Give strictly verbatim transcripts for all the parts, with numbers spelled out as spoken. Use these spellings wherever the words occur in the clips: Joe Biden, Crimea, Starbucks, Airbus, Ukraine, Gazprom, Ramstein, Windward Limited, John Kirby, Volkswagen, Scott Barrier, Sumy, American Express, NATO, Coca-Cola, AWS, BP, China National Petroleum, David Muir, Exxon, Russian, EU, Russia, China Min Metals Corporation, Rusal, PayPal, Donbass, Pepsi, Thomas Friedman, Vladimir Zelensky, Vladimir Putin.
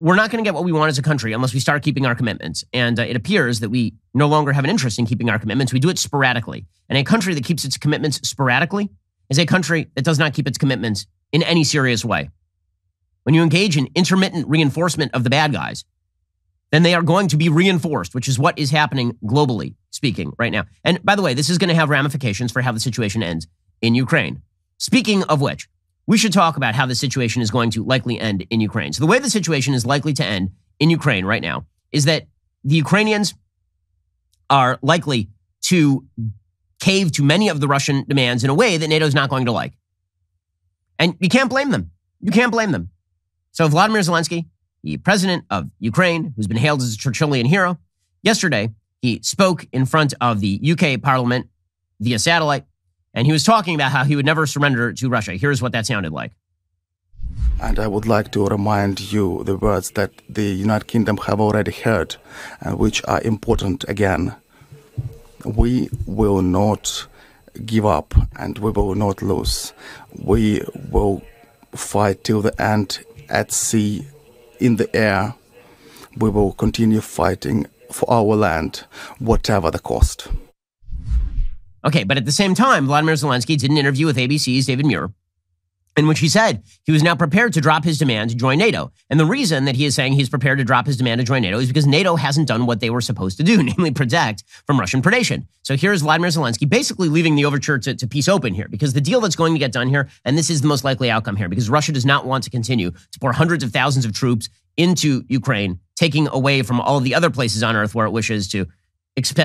we're not going to get what we want as a country unless we start keeping our commitments. And uh, it appears that we no longer have an interest in keeping our commitments. We do it sporadically. And a country that keeps its commitments sporadically is a country that does not keep its commitments in any serious way. When you engage in intermittent reinforcement of the bad guys, then they are going to be reinforced, which is what is happening globally speaking right now. And by the way, this is going to have ramifications for how the situation ends in Ukraine. Speaking of which, we should talk about how the situation is going to likely end in Ukraine. So the way the situation is likely to end in Ukraine right now is that the Ukrainians are likely to cave to many of the Russian demands in a way that NATO is not going to like. And you can't blame them. You can't blame them. So Vladimir Zelensky, the president of Ukraine, who's been hailed as a Churchillian hero, yesterday he spoke in front of the U K Parliament via satellite, and he was talking about how he would never surrender to Russia. Here's what that sounded like. And I would like to remind you the words that the United Kingdom have already heard, and which are important again. We will not give up and we will not lose. We will fight till the end, at sea, in the air. We will continue fighting for our land, whatever the cost. Okay, but at the same time, Vladimir Zelensky did an interview with A B C's David Muir, in which he said he was now prepared to drop his demand to join NATO. And the reason that he is saying he's prepared to drop his demand to join NATO is because NATO hasn't done what they were supposed to do, namely protect from Russian predation. So here's Vladimir Zelensky basically leaving the overture to, to peace open here, because the deal that's going to get done here, and this is the most likely outcome here, because Russia does not want to continue to pour hundreds of thousands of troops into Ukraine, taking away from all of the other places on earth where it wishes to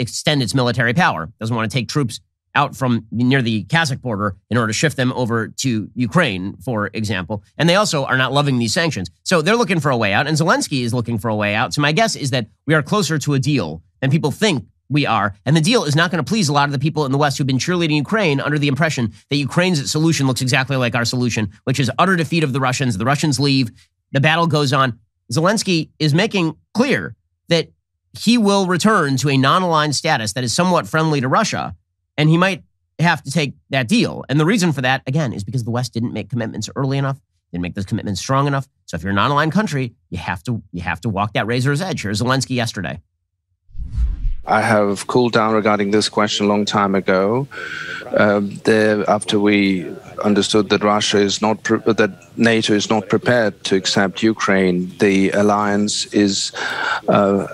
extend its military power. Doesn't want to take troops out from near the Kazakh border in order to shift them over to Ukraine, for example. And they also are not loving these sanctions. So they're looking for a way out, and Zelensky is looking for a way out. So my guess is that we are closer to a deal than people think we are. And the deal is not going to please a lot of the people in the West who've been cheerleading Ukraine under the impression that Ukraine's solution looks exactly like our solution, which is utter defeat of the Russians. The Russians leave. The battle goes on. Zelensky is making clear that he will return to a non-aligned status that is somewhat friendly to Russia, and he might have to take that deal. And the reason for that, again, is because the West didn't make commitments early enough, didn't make those commitments strong enough. So if you're a non-aligned country, you have to you have to walk that razor's edge. Here's Zelensky yesterday. I have cooled down regarding this question a long time ago, uh, there, after we understood that Russia is not pre- that NATO is not prepared to accept Ukraine. The alliance is Uh,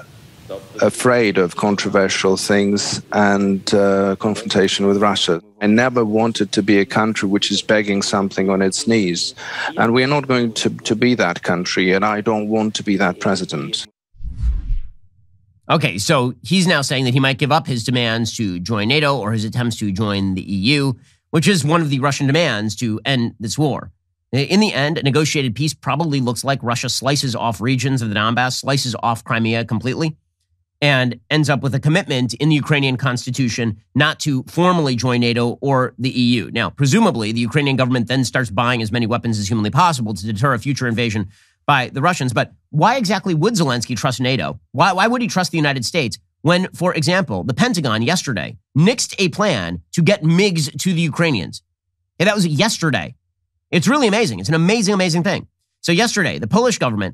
afraid of controversial things and uh, confrontation with Russia. I never wanted to be a country which is begging something on its knees. And we are not going to, to be that country, and I don't want to be that president. Okay, so he's now saying that he might give up his demands to join NATO or his attempts to join the E U, which is one of the Russian demands to end this war. In the end, a negotiated peace probably looks like Russia slices off regions of the Donbass, slices off Crimea completely, and ends up with a commitment in the Ukrainian constitution not to formally join NATO or the E U. Now, presumably, the Ukrainian government then starts buying as many weapons as humanly possible to deter a future invasion by the Russians. But why exactly would Zelensky trust NATO? Why, why would he trust the United States when, for example, the Pentagon yesterday nixed a plan to get MiGs to the Ukrainians? Yeah, that was yesterday. It's really amazing. It's an amazing, amazing thing. So yesterday, the Polish government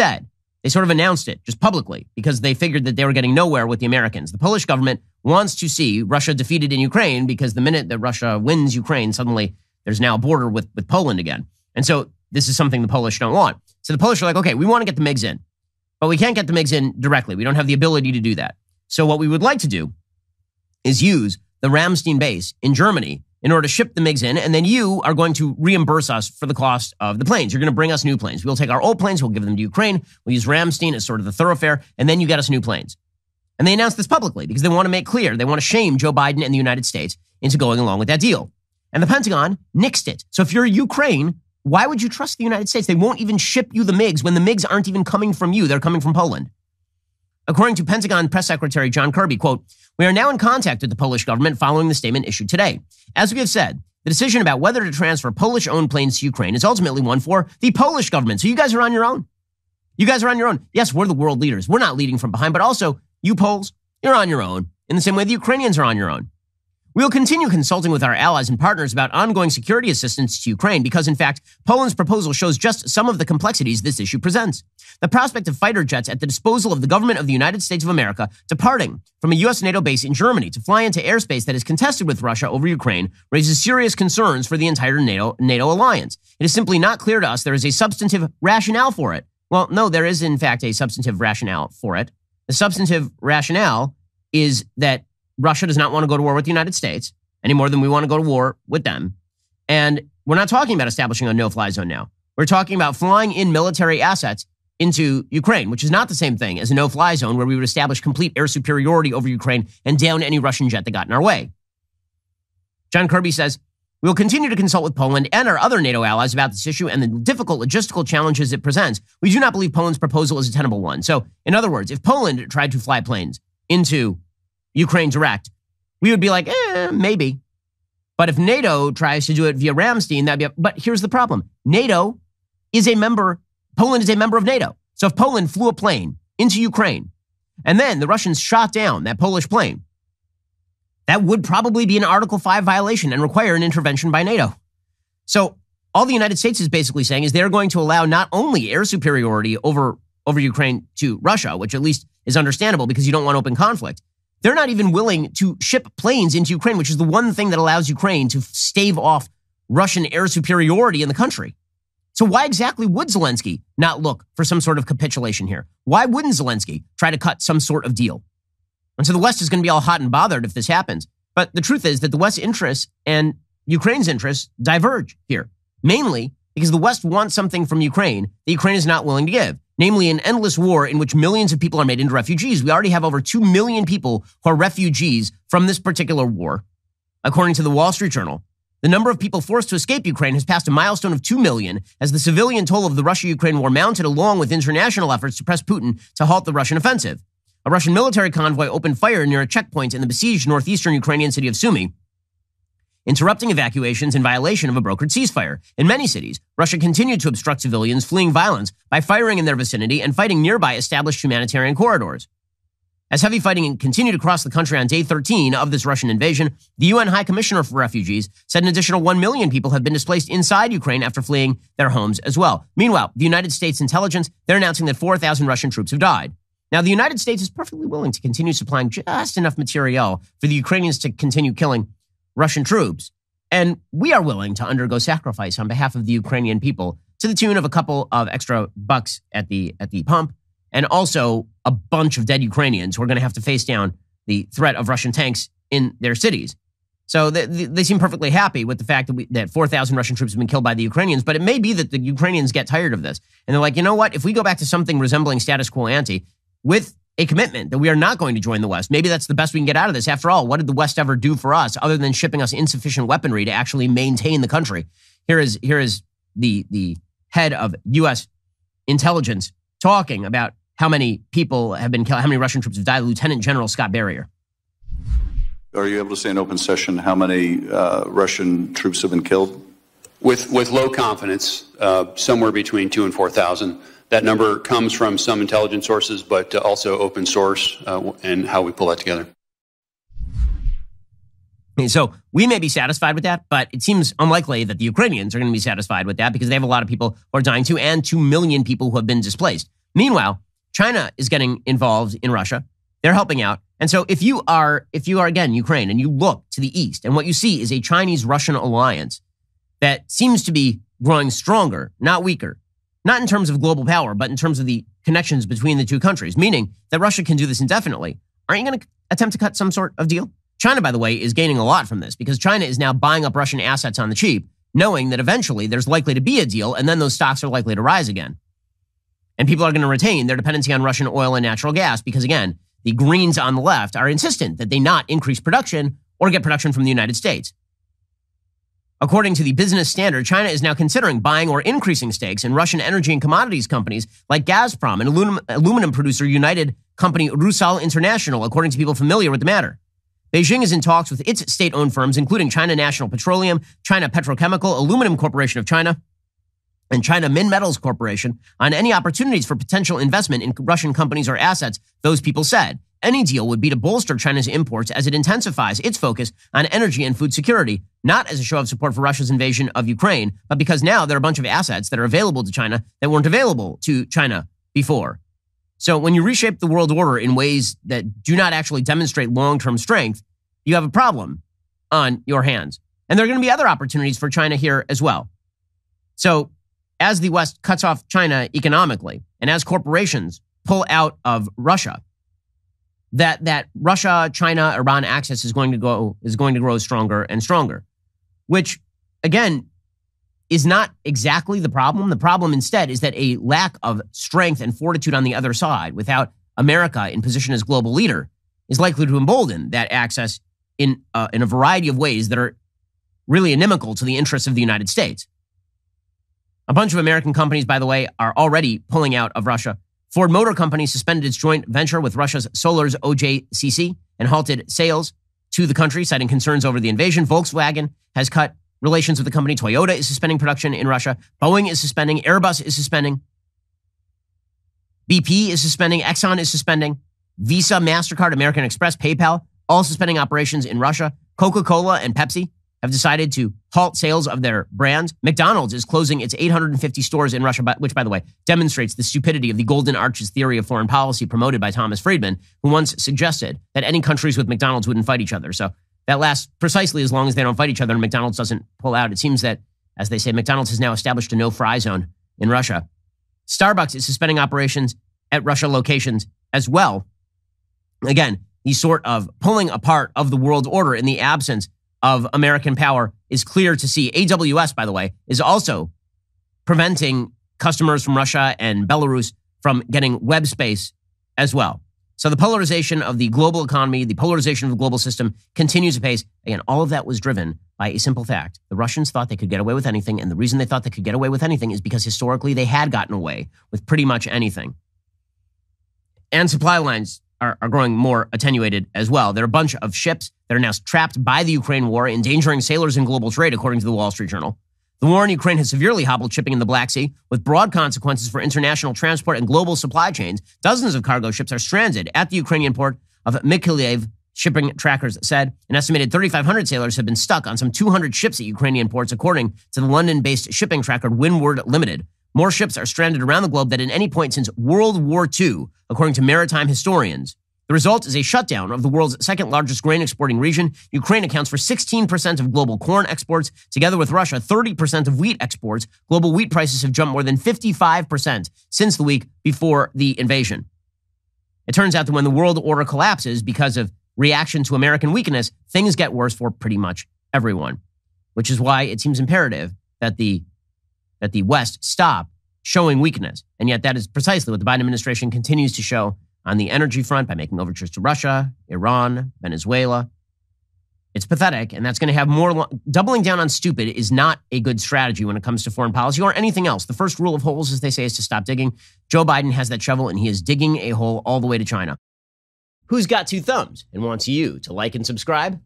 said, they sort of announced it just publicly because they figured that they were getting nowhere with the Americans. The Polish government wants to see Russia defeated in Ukraine because the minute that Russia wins Ukraine, suddenly there's now a border with, with Poland again. And so this is something the Polish don't want. So the Polish are like, okay, we want to get the MiGs in, but we can't get the MiGs in directly. We don't have the ability to do that. So what we would like to do is use the Ramstein base in Germany in order to ship the MiGs in, and then you are going to reimburse us for the cost of the planes. You're going to bring us new planes. We'll take our old planes, we'll give them to Ukraine, we'll use Ramstein as sort of the thoroughfare, and then you get us new planes. And they announced this publicly because they want to make clear, they want to shame Joe Biden and the United States into going along with that deal. And the Pentagon nixed it. So if you're Ukraine, why would you trust the United States? They won't even ship you the MiGs when the MiGs aren't even coming from you, they're coming from Poland. According to Pentagon Press Secretary John Kirby, quote, "We are now in contact with the Polish government following the statement issued today. As we have said, the decision about whether to transfer Polish-owned planes to Ukraine is ultimately one for the Polish government." So you guys are on your own. You guys are on your own. Yes, we're the world leaders. We're not leading from behind, but also you Poles, you're on your own in the same way the Ukrainians are on your own. We'll continue consulting with our allies and partners about ongoing security assistance to Ukraine because, in fact, Poland's proposal shows just some of the complexities this issue presents. The prospect of fighter jets at the disposal of the government of the United States of America departing from a U S NATO base in Germany to fly into airspace that is contested with Russia over Ukraine raises serious concerns for the entire NATO, NATO alliance. It is simply not clear to us there is a substantive rationale for it. Well, no, there is, in fact, a substantive rationale for it. The substantive rationale is that Russia does not want to go to war with the United States any more than we want to go to war with them. And we're not talking about establishing a no-fly zone now. We're talking about flying in military assets into Ukraine, which is not the same thing as a no-fly zone where we would establish complete air superiority over Ukraine and down any Russian jet that got in our way. John Kirby says, we'll continue to consult with Poland and our other NATO allies about this issue and the difficult logistical challenges it presents. We do not believe Poland's proposal is a tenable one. So, in other words, if Poland tried to fly planes into Ukraine direct, we would be like, eh, maybe. But if NATO tries to do it via Ramstein, that'd be, a, but here's the problem. NATO is a member, Poland is a member of NATO. So if Poland flew a plane into Ukraine and then the Russians shot down that Polish plane, that would probably be an Article five violation and require an intervention by NATO. So all the United States is basically saying is they're going to allow not only air superiority over, over Ukraine to Russia, which at least is understandable because you don't want open conflict. They're not even willing to ship planes into Ukraine, which is the one thing that allows Ukraine to stave off Russian air superiority in the country. So why exactly would Zelensky not look for some sort of capitulation here? Why wouldn't Zelensky try to cut some sort of deal? And so the West is going to be all hot and bothered if this happens. But the truth is that the West's interests and Ukraine's interests diverge here, mainly because the West wants something from Ukraine that Ukraine is not willing to give. Namely, an endless war in which millions of people are made into refugees. We already have over two million people who are refugees from this particular war. According to the Wall Street Journal, the number of people forced to escape Ukraine has passed a milestone of two million as the civilian toll of the Russia-Ukraine war mounted along with international efforts to press Putin to halt the Russian offensive. A Russian military convoy opened fire near a checkpoint in the besieged northeastern Ukrainian city of Sumy, interrupting evacuations in violation of a brokered ceasefire. In many cities, Russia continued to obstruct civilians fleeing violence by firing in their vicinity and fighting nearby established humanitarian corridors. As heavy fighting continued across the country on day thirteen of this Russian invasion, the U N High Commissioner for Refugees said an additional one million people have been displaced inside Ukraine after fleeing their homes as well. Meanwhile, the United States intelligence, they're announcing that four thousand Russian troops have died. Now, the United States is perfectly willing to continue supplying just enough materiel for the Ukrainians to continue killing Russian troops, and we are willing to undergo sacrifice on behalf of the Ukrainian people to the tune of a couple of extra bucks at the at the pump, and also a bunch of dead Ukrainians who are going to have to face down the threat of Russian tanks in their cities. So they, they seem perfectly happy with the fact that, we, that four thousand Russian troops have been killed by the Ukrainians, but it may be that the Ukrainians get tired of this, and they're like, you know what, if we go back to something resembling status quo ante with a commitment that we are not going to join the West. Maybe that's the best we can get out of this. After all, what did the West ever do for us other than shipping us insufficient weaponry to actually maintain the country? Here is here is the, the head of U S intelligence talking about how many people have been killed, how many Russian troops have died, Lieutenant General Scott Barrier. Are you able to say in open session how many uh, Russian troops have been killed? With, with low confidence, uh, somewhere between two thousand and four thousand. That number comes from some intelligence sources, but also open source uh, and how we pull that together. So we may be satisfied with that, but it seems unlikely that the Ukrainians are going to be satisfied with that because they have a lot of people who are dying too and two million people who have been displaced. Meanwhile, China is getting involved in Russia. They're helping out. And so if you are, if you are again, Ukraine, and you look to the east and what you see is a Chinese-Russian alliance that seems to be growing stronger, not weaker. Not in terms of global power, but in terms of the connections between the two countries, meaning that Russia can do this indefinitely. Aren't you going to attempt to cut some sort of deal? China, by the way, is gaining a lot from this because China is now buying up Russian assets on the cheap, knowing that eventually there's likely to be a deal and then those stocks are likely to rise again. And people are going to retain their dependency on Russian oil and natural gas because, again, the Greens on the left are insistent that they not increase production or get production from the United States. According to the Business Standard, China is now considering buying or increasing stakes in Russian energy and commodities companies like Gazprom and aluminum, aluminum producer United Company Rusal International, according to people familiar with the matter. Beijing is in talks with its state-owned firms, including China National Petroleum, China Petrochemical, Aluminum Corporation of China, and China Min Metals Corporation on any opportunities for potential investment in Russian companies or assets, those people said any deal would be to bolster China's imports as it intensifies its focus on energy and food security, not as a show of support for Russia's invasion of Ukraine, but because now there are a bunch of assets that are available to China that weren't available to China before. So when you reshape the world order in ways that do not actually demonstrate long-term strength, you have a problem on your hands. And there are going to be other opportunities for China here as well. So as the West cuts off China economically, and as corporations pull out of Russia, that that Russia, China, Iran axis is going to go is going to grow stronger and stronger, which again is not exactly the problem. The problem instead is that a lack of strength and fortitude on the other side, without America in position as global leader, is likely to embolden that axis in uh, in a variety of ways that are really inimical to the interests of the United States. A bunch of American companies, by the way, are already pulling out of Russia. Ford Motor Company suspended its joint venture with Russia's Solaris O J S C and halted sales to the country, citing concerns over the invasion. Volkswagen has cut relations with the company. Toyota is suspending production in Russia. Boeing is suspending. Airbus is suspending. B P is suspending. Exxon is suspending. Visa, MasterCard, American Express, PayPal, all suspending operations in Russia. Coca-Cola and Pepsi have decided to halt sales of their brands. McDonald's is closing its eight hundred fifty stores in Russia, which, by the way, demonstrates the stupidity of the golden arches theory of foreign policy promoted by Thomas Friedman, who once suggested that any countries with McDonald's wouldn't fight each other. So that lasts precisely as long as they don't fight each other and McDonald's doesn't pull out. It seems that, as they say, McDonald's has now established a no-fry zone in Russia. Starbucks is suspending operations at Russia locations as well. Again, the sort of pulling apart of the world order in the absence of American power is clear to see. A W S, by the way, is also preventing customers from Russia and Belarus from getting web space as well. So the polarization of the global economy, the polarization of the global system continues apace. Again, all of that was driven by a simple fact. The Russians thought they could get away with anything, and the reason they thought they could get away with anything is because historically they had gotten away with pretty much anything. And supply lines are, are growing more attenuated as well. There are a bunch of ships that are now trapped by the Ukraine war, endangering sailors and global trade, according to the Wall Street Journal. The war in Ukraine has severely hobbled shipping in the Black Sea, with broad consequences for international transport and global supply chains. Dozens of cargo ships are stranded at the Ukrainian port of Mykolaiv, shipping trackers said. An estimated three thousand five hundred sailors have been stuck on some two hundred ships at Ukrainian ports, according to the London-based shipping tracker Windward Limited. More ships are stranded around the globe than at any point since World War Two, according to maritime historians. The result is a shutdown of the world's second largest grain exporting region. Ukraine accounts for sixteen percent of global corn exports. Together with Russia, thirty percent of wheat exports. Global wheat prices have jumped more than fifty-five percent since the week before the invasion. It turns out that when the world order collapses because of reaction to American weakness, things get worse for pretty much everyone, which is why it seems imperative that the that the West stop showing weakness. And yet that is precisely what the Biden administration continues to show on the energy front by making overtures to Russia, Iran, Venezuela. It's pathetic, and that's going to have more... Lo- Doubling down on stupid is not a good strategy when it comes to foreign policy or anything else. The first rule of holes, as they say, is to stop digging. Joe Biden has that shovel, and he is digging a hole all the way to China. Who's got two thumbs and wants you to like and subscribe?